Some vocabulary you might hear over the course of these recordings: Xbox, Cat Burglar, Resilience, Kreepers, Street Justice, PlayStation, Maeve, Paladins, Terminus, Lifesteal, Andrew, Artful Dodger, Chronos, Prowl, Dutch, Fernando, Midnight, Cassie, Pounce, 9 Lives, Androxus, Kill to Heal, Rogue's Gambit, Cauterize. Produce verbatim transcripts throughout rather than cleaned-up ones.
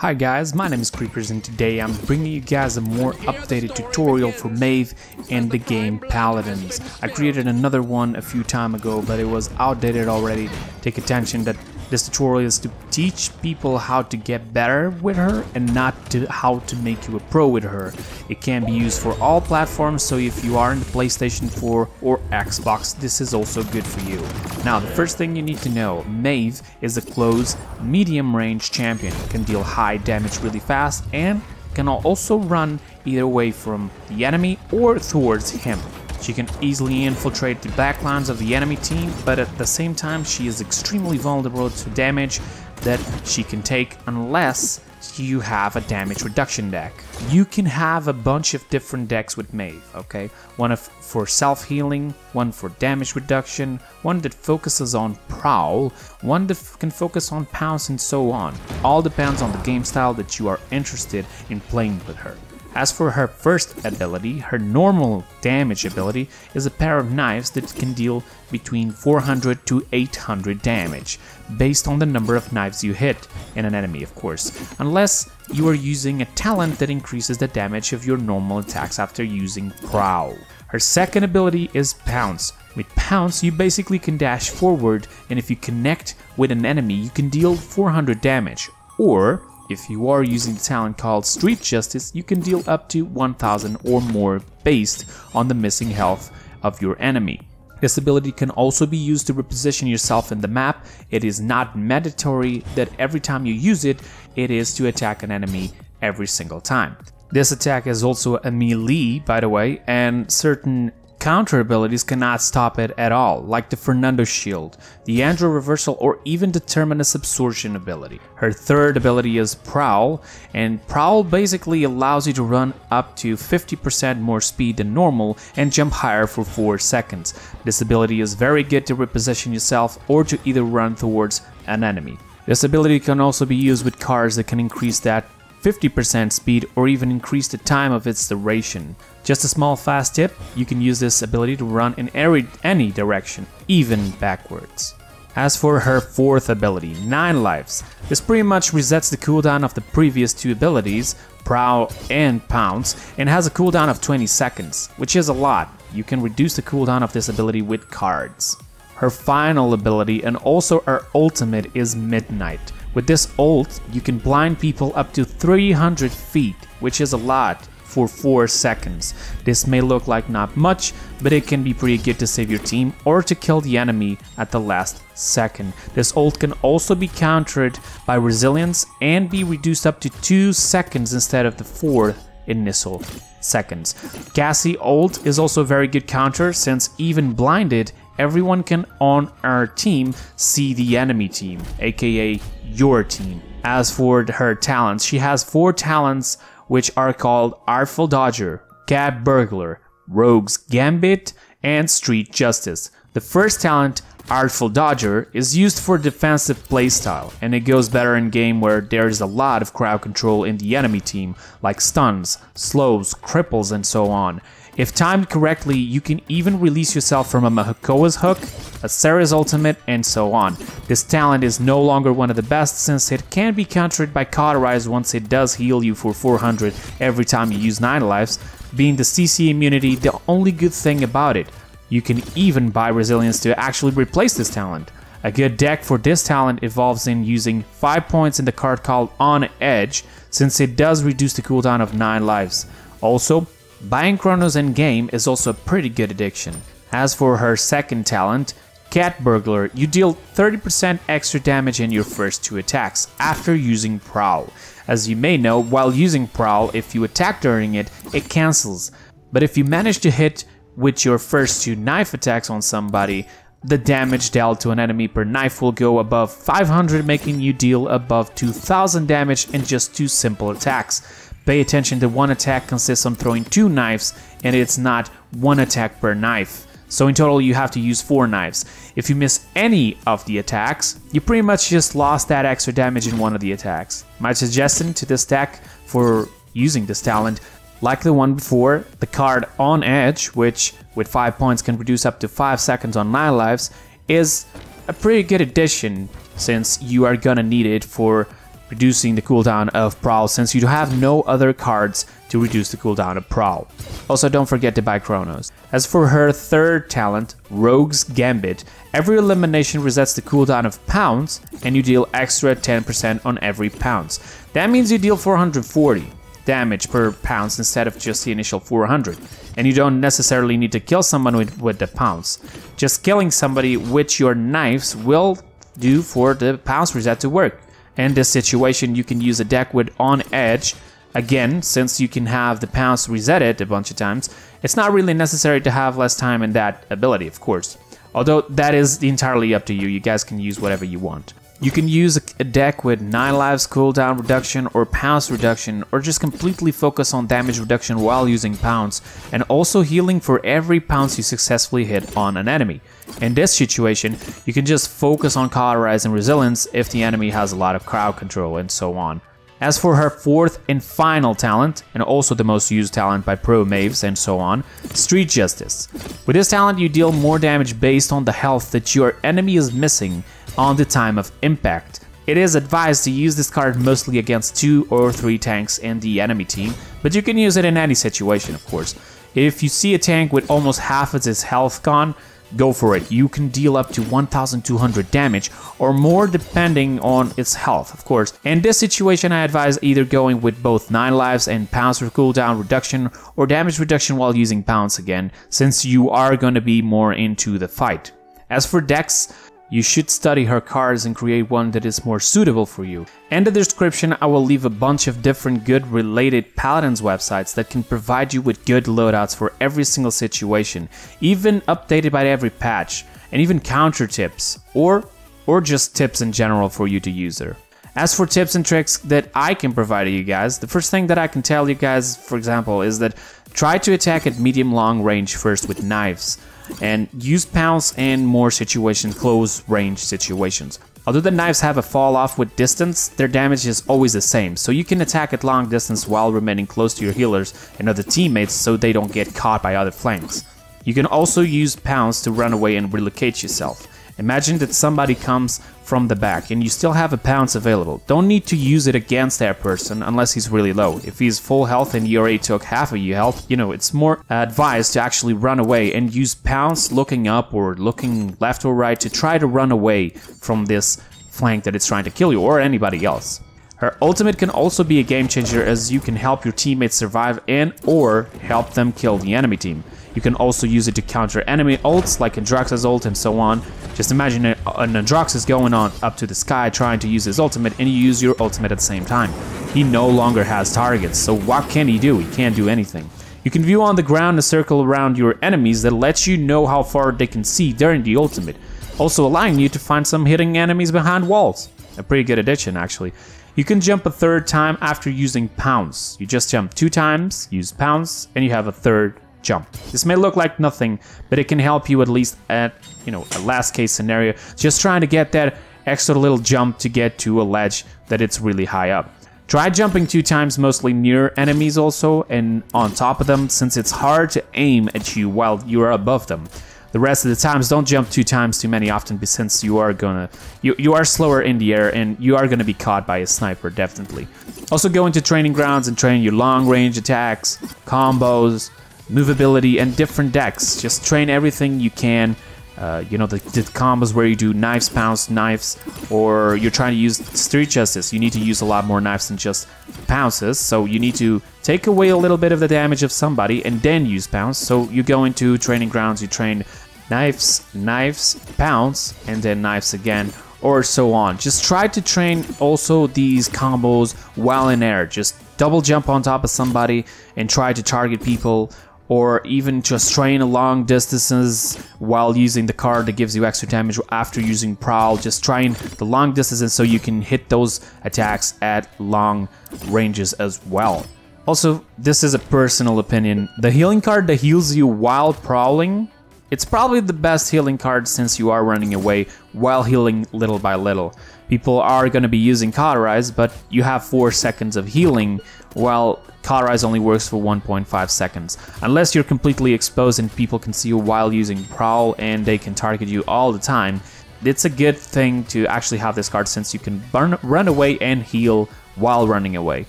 Hi guys, my name is Kreepers and today I'm bringing you guys a more updated tutorial for Maeve and the game Paladins. I created another one a few time ago, but it was outdated already. Take attention that this tutorial is to teach people how to get better with her and not to how to make you a pro with her. It can be used for all platforms, so if you are in the PlayStation four or Xbox, this is also good for you. Now, the first thing you need to know, Maeve is a close, medium range champion, can deal high damage really fast and can also run either way from the enemy or towards him. She can easily infiltrate the backlines of the enemy team, but at the same time she is extremely vulnerable to damage that she can take unless you have a damage reduction deck. You can have a bunch of different decks with Maeve, okay? One of, for self-healing, one for damage reduction, one that focuses on Prowl, one that can focus on Pounce and so on. All depends on the game style that you are interested in playing with her. As for her first ability, her normal damage ability is a pair of knives that can deal between four hundred to eight hundred damage, based on the number of knives you hit in an enemy, of course, unless you are using a talent that increases the damage of your normal attacks after using Prowl. Her second ability is Pounce. With Pounce, you basically can dash forward, and if you connect with an enemy, you can deal four hundred damage, or if you are using the talent called Street Justice, you can deal up to one thousand or more based on the missing health of your enemy. This ability can also be used to reposition yourself in the map. It is not mandatory that every time you use it, it is to attack an enemy every single time. This attack is also a melee, by the way, and certain counter abilities cannot stop it at all, like the Fernando shield, the Andrew reversal, or even the Terminus absorption ability. Her third ability is Prowl, and Prowl basically allows you to run up to fifty percent more speed than normal and jump higher for four seconds. This ability is very good to reposition yourself or to either run towards an enemy. This ability can also be used with cars that can increase that fifty percent speed or even increase the time of its duration. Just a small fast tip, you can use this ability to run in every, any direction, even backwards. As for her fourth ability, nine lives, this pretty much resets the cooldown of the previous two abilities, Prowl and Pounce, and has a cooldown of twenty seconds, which is a lot. You can reduce the cooldown of this ability with cards. Her final ability and also her ultimate is Midnight. With this ult, you can blind people up to three hundred feet, which is a lot, for four seconds. This may look like not much, but it can be pretty good to save your team or to kill the enemy at the last second. This ult can also be countered by Resilience and be reduced up to two seconds instead of the four initial seconds. Cassie ult is also a very good counter, since even blinded, everyone can on our team see the enemy team, aka your team. As for her talents, she has four talents which are called Artful Dodger, Cat Burglar, Rogue's Gambit, and Street Justice. The first talent, Artful Dodger, is used for defensive playstyle, and it goes better in game where there is a lot of crowd control in the enemy team, like stuns, slows, cripples, and so on. If timed correctly, you can even release yourself from a Mahakoa's hook, a Sarah's ultimate, and so on. This talent is no longer one of the best, since it can be countered by Cauterize once it does heal you for four hundred every time you use nine lives, being the C C immunity the only good thing about it. You can even buy Resilience to actually replace this talent. A good deck for this talent evolves in using five points in the card called On Edge, since it does reduce the cooldown of nine lives. Also, buying Chronos in game is also a pretty good addiction. As for her second talent, Cat Burglar, you deal thirty percent extra damage in your first two attacks after using Prowl. As you may know, while using Prowl, if you attack during it, it cancels. But if you manage to hit with your first two knife attacks on somebody, the damage dealt to an enemy per knife will go above five hundred, making you deal above two thousand damage in just two simple attacks. Pay attention that one attack consists on throwing two knives, and it's not one attack per knife. So in total you have to use four knives. If you miss any of the attacks, you pretty much just lost that extra damage in one of the attacks. My suggestion to this deck for using this talent, like the one before, the card On Edge, which with five points can reduce up to five seconds on nine lives, is a pretty good addition, since you are gonna need it for reducing the cooldown of Prowl, since you have no other cards to reduce the cooldown of Prowl. Also, don't forget to buy Chronos. As for her third talent, Rogue's Gambit, every elimination resets the cooldown of Pounce, and you deal extra ten percent on every Pounce. That means you deal four hundred forty damage per Pounce instead of just the initial four hundred, and you don't necessarily need to kill someone with, with the Pounce. Just killing somebody with your knives will do for the Pounce reset to work. In this situation, you can use a deck with On Edge. Again, since you can have the Pounce resetted a bunch of times, it's not really necessary to have less time in that ability, of course. Although that is entirely up to you, you guys can use whatever you want. You can use a deck with nine lives cooldown reduction or Pounce reduction, or just completely focus on damage reduction while using Pounce, and also healing for every Pounce you successfully hit on an enemy. In this situation, you can just focus on Cauterize and Resilience if the enemy has a lot of crowd control and so on. As for her fourth and final talent, and also the most used talent by pro Maeves and so on, Street Justice. With this talent, you deal more damage based on the health that your enemy is missing on the time of impact. It is advised to use this card mostly against two or three tanks in the enemy team, but you can use it in any situation, of course. If you see a tank with almost half of its health gone, go for it. You can deal up to one thousand two hundred damage or more depending on its health, of course. In this situation, I advise either going with both nine lives and Pounce for cooldown reduction or damage reduction while using Pounce again, since you are going to be more into the fight. As for decks, you should study her cards and create one that is more suitable for you. In the description, I will leave a bunch of different good related Paladins websites that can provide you with good loadouts for every single situation, even updated by every patch, and even counter tips, or, or just tips in general for you to use her. As for tips and tricks that I can provide to you guys, the first thing that I can tell you guys, for example, is that try to attack at medium-long range first with knives, and use Pounce in more situations, close range situations. Although the knives have a fall off with distance, their damage is always the same, so you can attack at long distance while remaining close to your healers and other teammates so they don't get caught by other flanks. You can also use Pounce to run away and relocate yourself. Imagine that somebody comes from the back and you still have a Pounce available. Don't need to use it against that person unless he's really low. If he's full health and you already took half of your health, you know, it's more advised to actually run away and use Pounce looking up or looking left or right to try to run away from this flank that it's trying to kill you or anybody else. Her ultimate can also be a game changer, as you can help your teammates survive and or help them kill the enemy team. You can also use it to counter enemy ults like Androxus ult and so on. Just imagine an Androxus going on up to the sky trying to use his ultimate, and you use your ultimate at the same time. He no longer has targets, so what can he do? He can't do anything. You can view on the ground a circle around your enemies that lets you know how far they can see during the ultimate, also allowing you to find some hidden enemies behind walls. A pretty good addition, actually. You can jump a third time after using Pounce. You just jump two times, use Pounce, and you have a third jump. This may look like nothing, but it can help you at least at, you know, a last case scenario, just trying to get that extra little jump to get to a ledge that it's really high up. Try jumping two times mostly near enemies also and on top of them, since it's hard to aim at you while you're above them. The rest of the times, don't jump two times too many often, since you are gonna you, you are slower in the air and you are gonna be caught by a sniper, definitely. Also go into training grounds and train your long range attacks, combos, movability and different decks. Just train everything you can. Uh, you know, the, the combos where you do knives, Pounce, knives, or you're trying to use Street Justice. You need to use a lot more knives than just Pounces, so you need to take away a little bit of the damage of somebody and then use Pounce. So you go into training grounds, you train knives, knives, Pounce, and then knives again, or so on. Just try to train also these combos while in air. Just double jump on top of somebody and try to target people, or even just train long distances while using the card that gives you extra damage after using Prowl. Just train the long distances so you can hit those attacks at long ranges as well. Also, this is a personal opinion. The healing card that heals you while prowling, it's probably the best healing card, since you are running away while healing little by little. People are going to be using Cauterize, but you have four seconds of healing, while Cauterize only works for one point five seconds. Unless you're completely exposed and people can see you while using Prowl and they can target you all the time, it's a good thing to actually have this card, since you can burn, run away and heal while running away.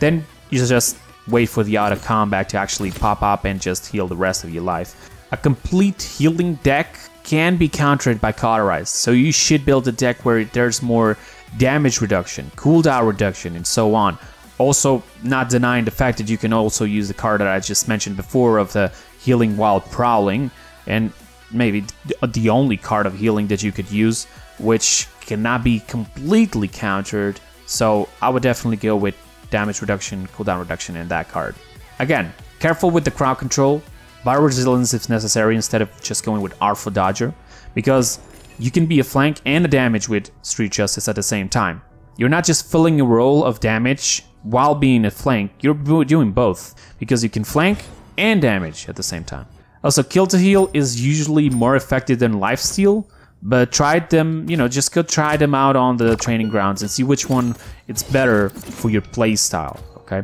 Then you just wait for the auto combat to actually pop up and just heal the rest of your life. A complete healing deck can be countered by Cauterize, so you should build a deck where there's more damage reduction, cooldown reduction, and so on. Also, not denying the fact that you can also use the card that I just mentioned before of the healing while prowling, and maybe the only card of healing that you could use, which cannot be completely countered. So I would definitely go with damage reduction, cooldown reduction in that card. Again, careful with the crowd control, buy resilience if necessary instead of just going with Artful Dodger, because you can be a flank and a damage with Street Justice at the same time. You're not just filling a role of damage while being a flank, you're doing both, because you can flank and damage at the same time. Also, Kill to Heal is usually more effective than Lifesteal, but try them, you know, just go try them out on the training grounds and see which one it's better for your play style, okay?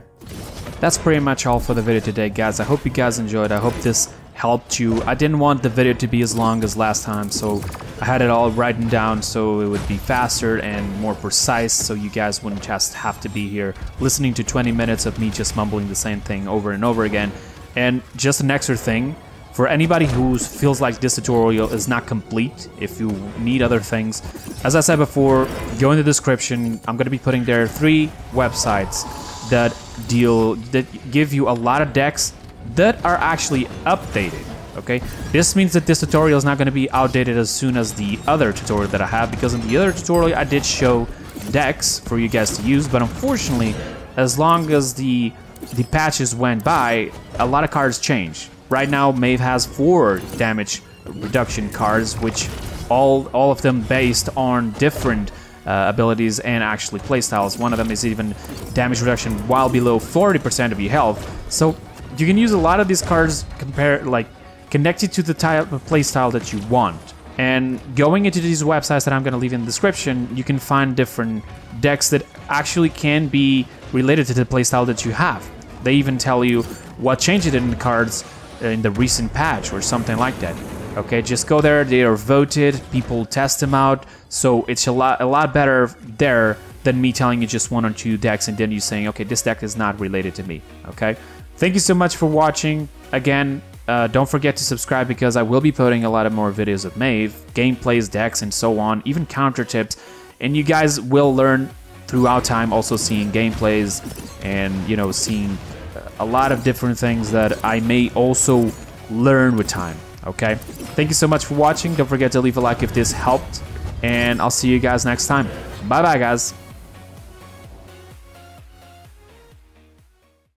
That's pretty much all for the video today, guys. I hope you guys enjoyed. I hope this helped you. I didn't want the video to be as long as last time, so I had it all written down so it would be faster and more precise, so you guys wouldn't just have to be here listening to twenty minutes of me just mumbling the same thing over and over again. And just an extra thing, for anybody who feels like this tutorial is not complete, if you need other things, as I said before, go in the description. I'm going to be putting there three websites that deal, that give you a lot of decks that are actually updated, okay? This means that this tutorial is not going to be outdated as soon as the other tutorial that I have, because in the other tutorial I did show decks for you guys to use, but unfortunately, as long as the, the patches went by, a lot of cards changed. Right now, Maeve has four damage reduction cards, which all all of them based on different uh, abilities and actually playstyles. One of them is even damage reduction while below forty percent of your health. So you can use a lot of these cards compared, like connected to the type of playstyle that you want. And going into these websites that I'm going to leave in the description, you can find different decks that actually can be related to the playstyle that you have. They even tell you what changes in the cards in the recent patch or something like that. Okay, just go there, they are voted, people test them out, so it's a lot a lot better there than me telling you just one or two decks and then you saying, okay, this deck is not related to me, okay? Thank you so much for watching. Again, uh, don't forget to subscribe, because I will be putting a lot of more videos of Maeve, gameplays, decks, and so on, even counter tips, and you guys will learn throughout time also seeing gameplays and, you know, seeing a lot of different things that I may also learn with time, okay? Thank you so much for watching. Don't forget to leave a like if this helped, and I'll see you guys next time. Bye-bye, guys.